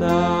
ความ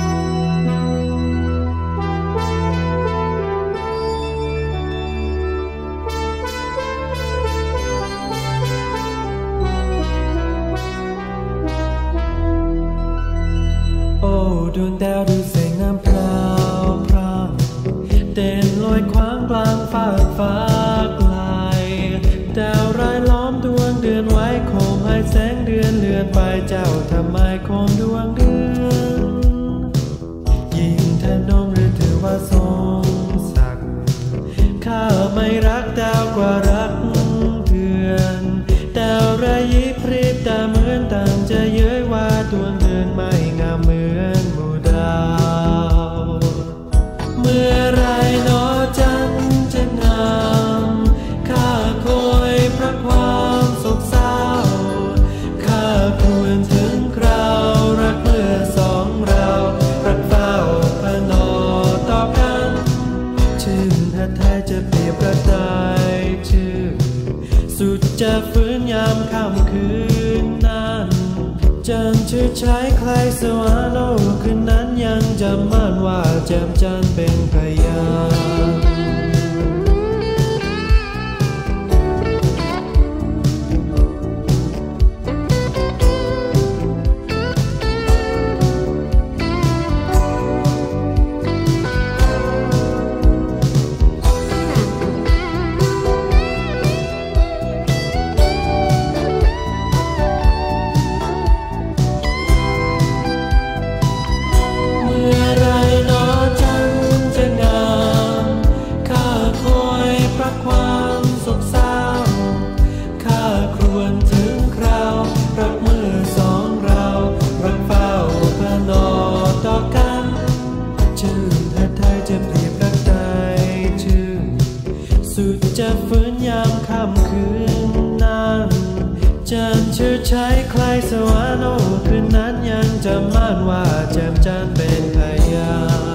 โศกเศร้า ค่ำคืนนั้นจันทร์ชื่อใช้ใครสวรรค์โลกคืนนั้นยังจำมั่นว่าแจ่มจันทร์เป็นพยานจะฝืนยามค่ำคืนนั้นจันทร์ชื่อใช้ใครสวรรค์โอ้คืนนั้นยังจำมั่นว่าแจ่มจันทร์เป็นพยาน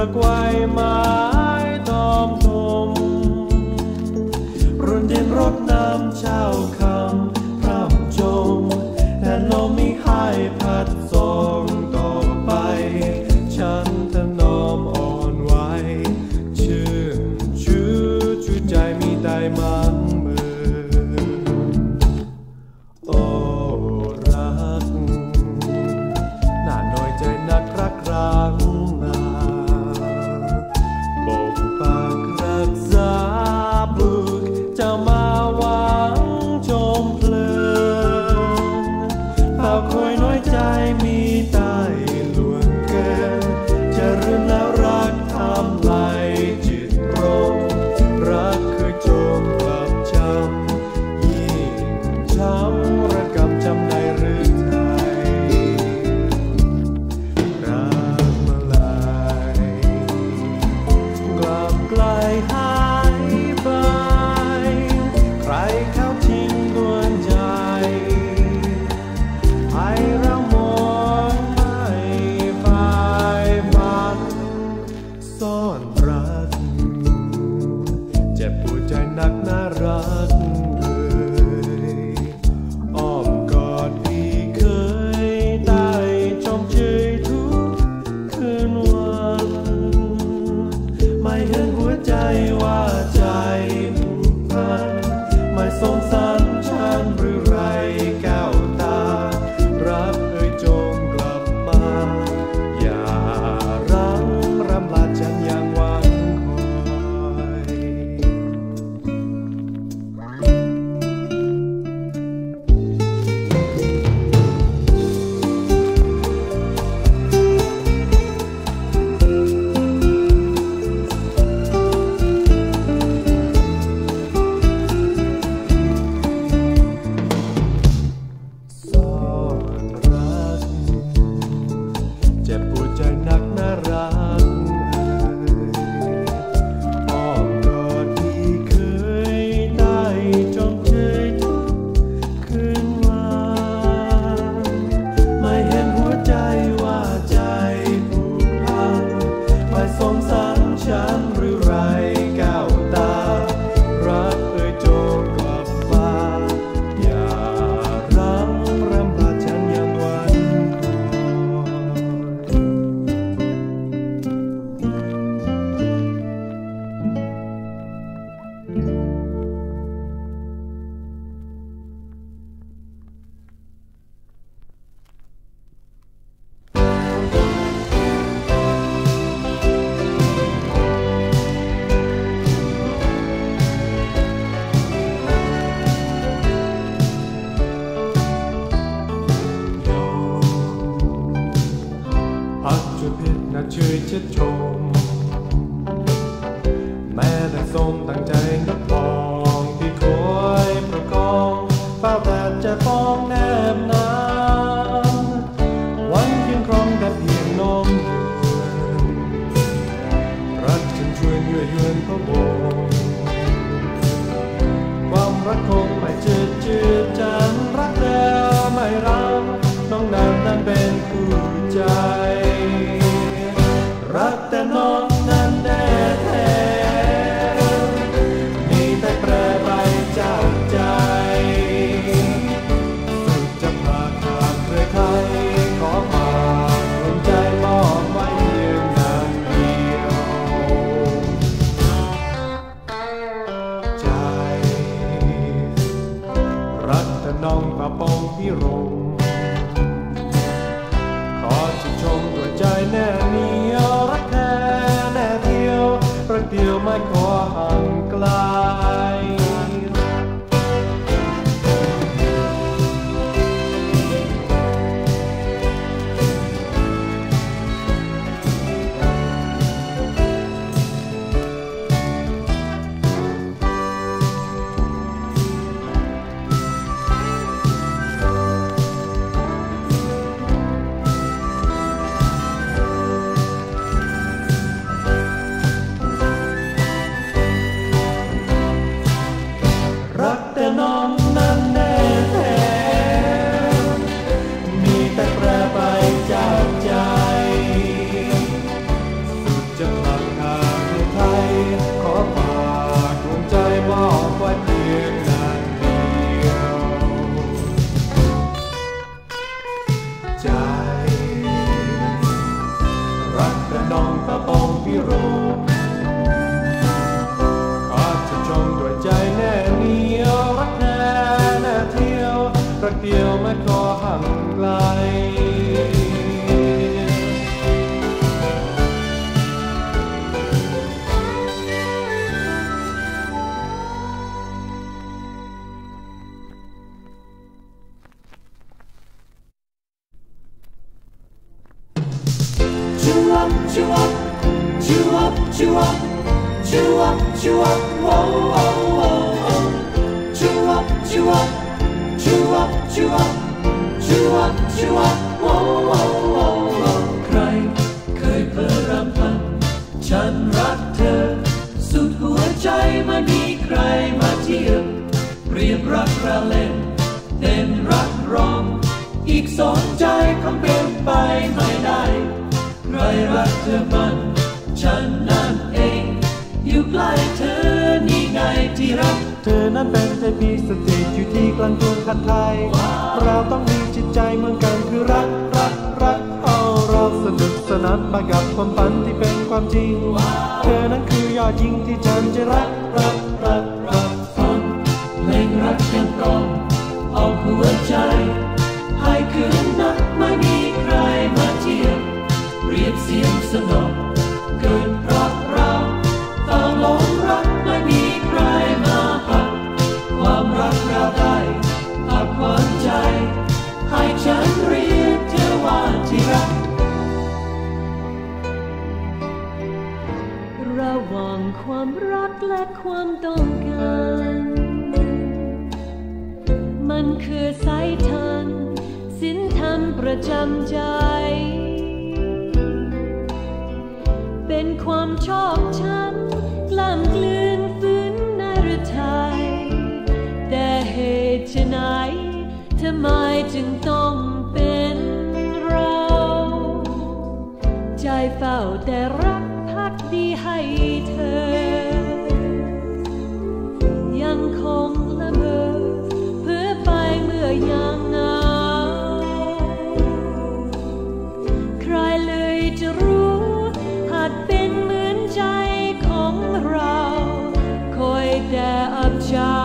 ประกวยไม้ตอมทมรุ่นเย็นรดน้ำเช้าคำพร่ำจมแต่ลมไม่หายพัดส่งต่อไปฉันถนอมอ่อนไหวชื่นชูใจมีได้มั้งมือโอ้รักน่าน้อยใจนักรักรัก yêu mắt có hẳn lại. Chew up, whoa, whoa, whoa, whoa. Chew up, chew up, chew up, chew up, chew up, chew up, whoa, whoa, whoa, whoa. ใครเคยเพ้อรำพันฉันรักเธอสุดหัวใจไม่มีใครมาเทียบเรียบรักระเล่นเด่นรักรองอีกสองใจคงเป็นไปไม่ได้ใครรักเธอมันฉันนั้นเองอยู่ใกล้เธอนี่ไงที่รักเธอนั้นเป็นเทพีสถิตอยู่ที่กลางกรุงคันไทยเราต้องมีจิตใจเหมือนกันคือรักรักรักเอาเราสนุกสนานมากับความฝันที่เป็นความจริงเธอนั้นคือยอดหญิงที่ฉันจะรักรักรักรักฟังเพลงรักกันก่อนเอาหัวใจให้คืนนั้นไม่มีใครมาเทียบเรียบเสียงสนองเกินรักเราต้องหลงรักไม่มีใครมาหักความรักเราได้หักความใจให้ฉันเรียกเธอว่าที่รักระหว่างความรักและความต้องการมันคือสายทางศีลธรรมประจำใจเป็นความชอบช้ำกล้ำกลืนฟื้นในฤทัยแต่เหตุไฉนทำไมจึงต้องเป็นเราใจเฝ้าแต่รักภักดีให้เธอยังคงละเมอเพื่อไปเมื่อยังเหงาใครเลยจะรู้เป็นเหมือนใจของเราคอยแต่อับเฉา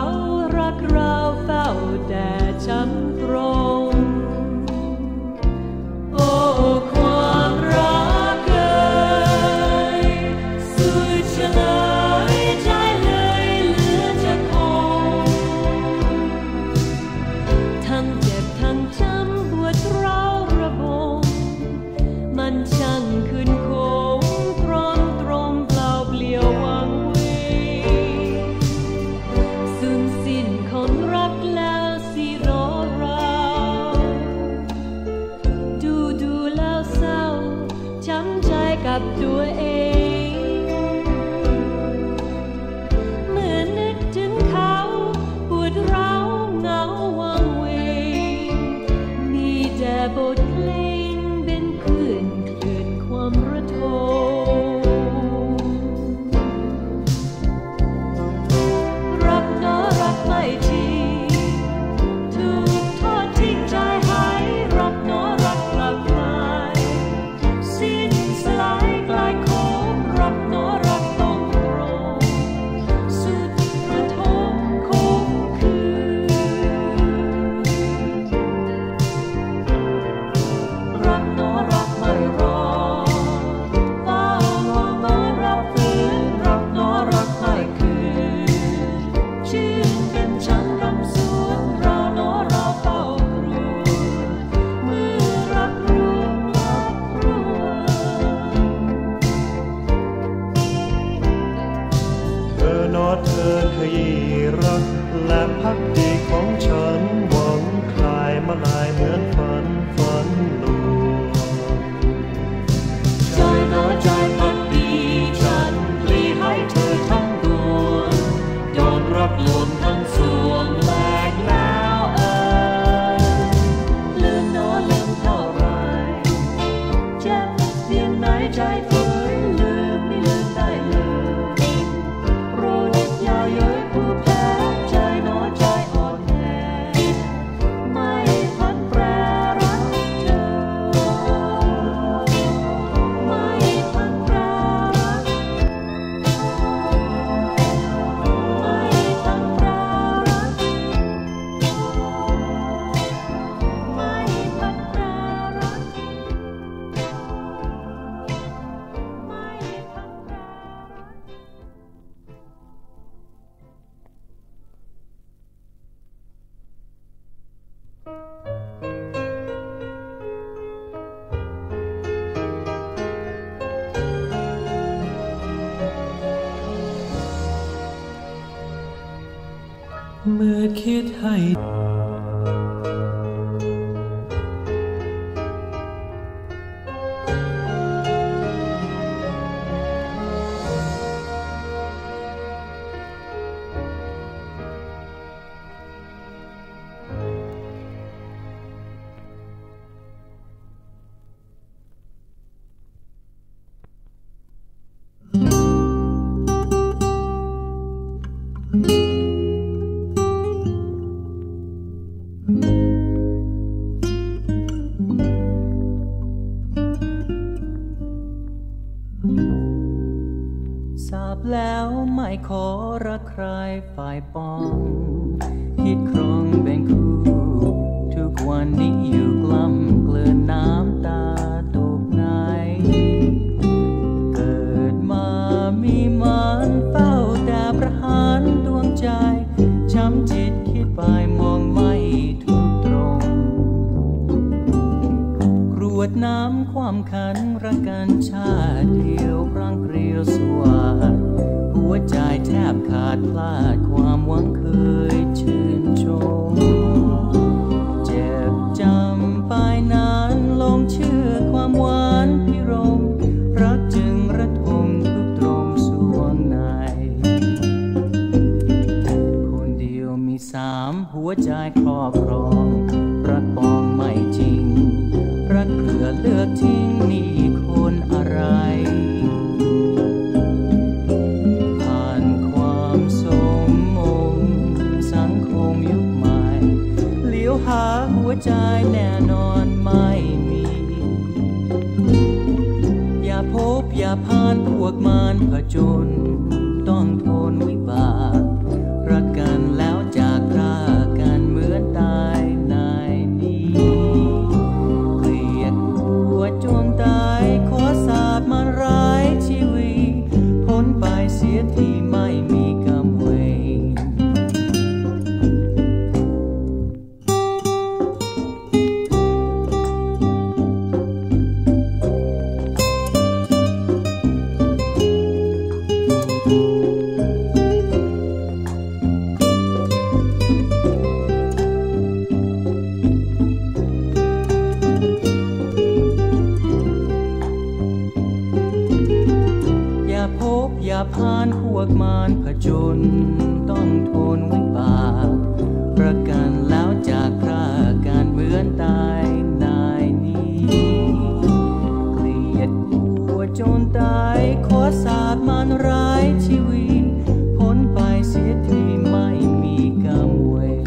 รักเราเฝ้าแต่จำตรงโอ้ความรักเอ่ยสุดเฉลยใจเลยเหลือจะคงทั้งเจ็บทั้งจำปวดร้าวระบมมันช่างขึ้นคงกับตัวเองเมื่อนึกถึงเขาปวดร้าวเหงาวังเวงมีแต่บทเพลงเป็นคลื่นคลื่นความระทมรักน้อรักไม่ทีถูกทอดทิ้งใจหายรักน้อรักกลับมาสิ้นสลายกลายของรักน้อรักต้องรอสุดประทมคงคืนรักน้อรักไม่รอเฝ้ามองน้อรักฝืนรักน้อรักไม่คืนชื่นเป็นฉันรำสวนเราน้อเราเฝ้ากลัวเมื่อรักรู้เธอเคยรักและภักดีของฉันหวังคลายมาลายเหมือนฝันลวงใจน้อยใจภักดีฉันปลีให้เธอทั้งดวงยอมรับลวงทั้งสวงแหลกแล้วเอ่ยลืมน้อยลืมเท่าไรเจ็บเพียงไหนใจHãy subscribe cho kênh Ghiền Mì Gõ Để không bỏ lỡ những video hấp dẫn thiết hayขอรักใครฝ่ายปองคิดครองแบ่งคู่ทุกวันนี้อยู่กล้ำกลืนน้ำตาตกในเกิดมามีมานเฝ้าแต่ประหารดวงใจช้ำจิตคิดไปมองไม่ถูกตรงกรวดน้ำความขันรักกันชาติเดียวร่างเกลียวสวาดหัวใจแทบขาดพลาดความหวังเคยชื่นชมเจ็บจำไปนานลงเชื่อความหวานพิรมรักจึงระทมทุกตรมสวงในคนเดียวมีสามหัวใจครอบครองรักปองไม่จริงรักเผื่อเลือกทิ้งนี่คนอะไรหาหัวใจแน่นอนไม่มีอย่าพบอย่าผ่านพวกมารผจญต้องทนวิบากรักกันแล้วจากพรากกันเหมือนตายในนี้เกลียดหัวจวนตายขอสาบมาร้ายชีวิตพ้นไปเสียทีไม่มีกรรมเวรผ่านพวกมารผจญต้องทนวิบากประกันแล้วจากพรากกันเหมือนตายในนี้เกลียดหัวจนตายขอสาบมารร้ายชีวิตพ้นไปเสียทีไม่มีกรรมเวร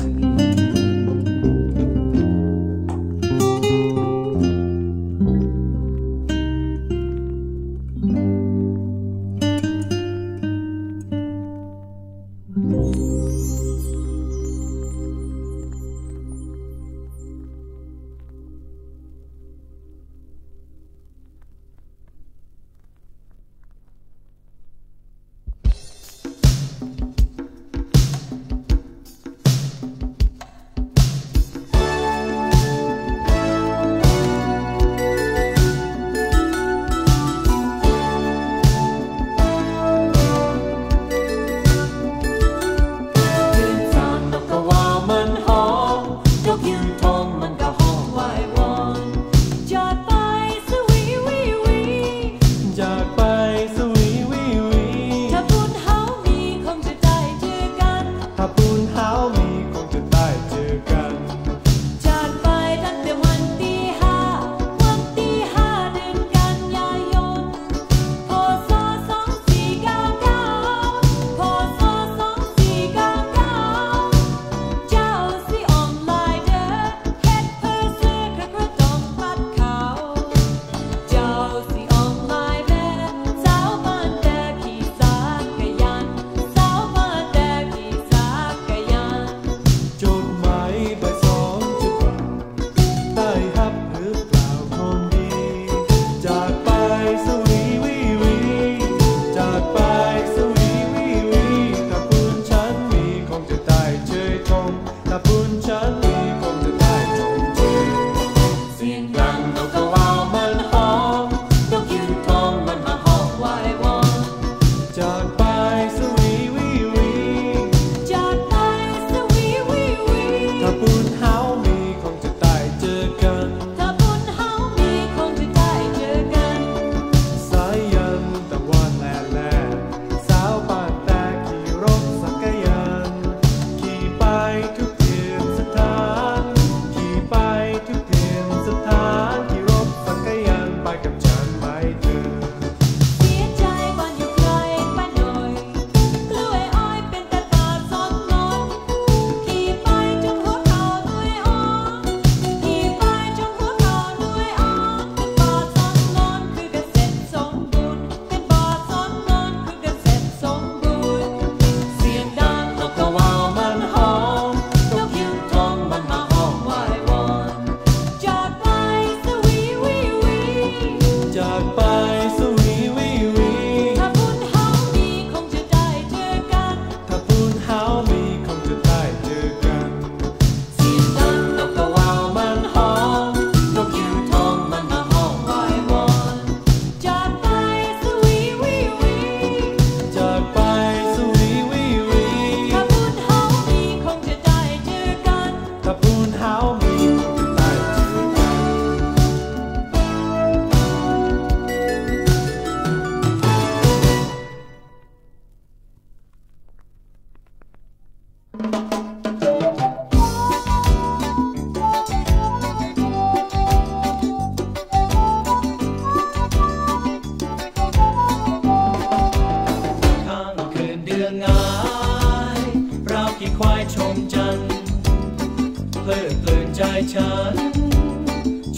ายฉัน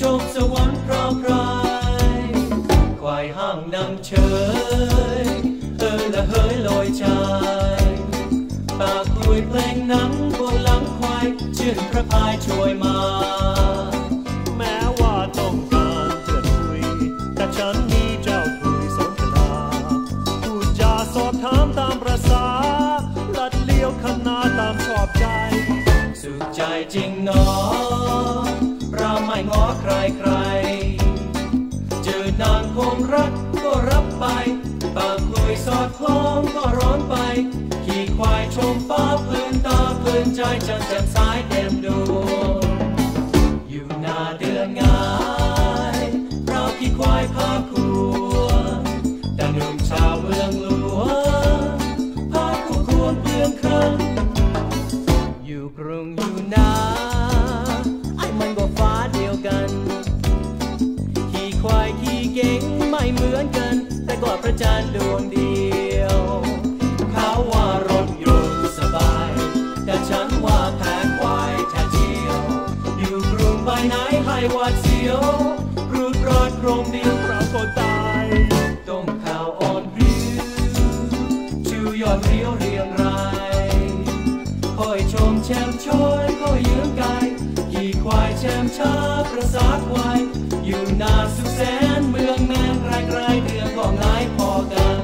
ชมสวรรค์พระพรายควายห้างนำเชยเออละเฮยลอยชายปากกล้วยเพลงน้ำบนหลังควายชื่นพระพายช่วยมาแม้ว่าต้องการเกิดคุยแต่ฉันมีเจ้าคุยสนทนาพูดจาสอบถามตามประสาลัดเลี้ยวคำนาตามชอบใจสุขใจจริงหนอเราไม่ง้อใครใครเจอนางคงรักก็รับไปปากคุยสอดคล้องก็ร้อนไปขี่ควายชมฟ้าเพลินตาเพลินใจจันทร์แจ่มสายเต็มดวงอยู่หน้าเดือนงายเราขี่ควายพาคู่ดังหนุ่มชาวเมืองหลวงพาคู่ควงเปลืองครั้งอยู่กรุงอยู่นาไอ้มันก็ฟ้าเดียวกันขี่ควายขี่เก่งไม่เหมือนกันแต่ก็ประจันดวงเดียวเขาว่ารถยนต์สบายแต่ฉันว่าแพงควายแท้เจียวอยู่กรุงไปไหนให้หวาดเสียวรูดรอดโครงเดียวเราก็ตายต้องข่าวอ่อนริ้วชิวยอดเรียวเรียงรายคอยชมแช่มช้อยคอยยืมกายขี่ควายแช่มช้าประสาควายอยู่นาสุแสนเมืองแมนรายเดือนก็ง่ายพอกัน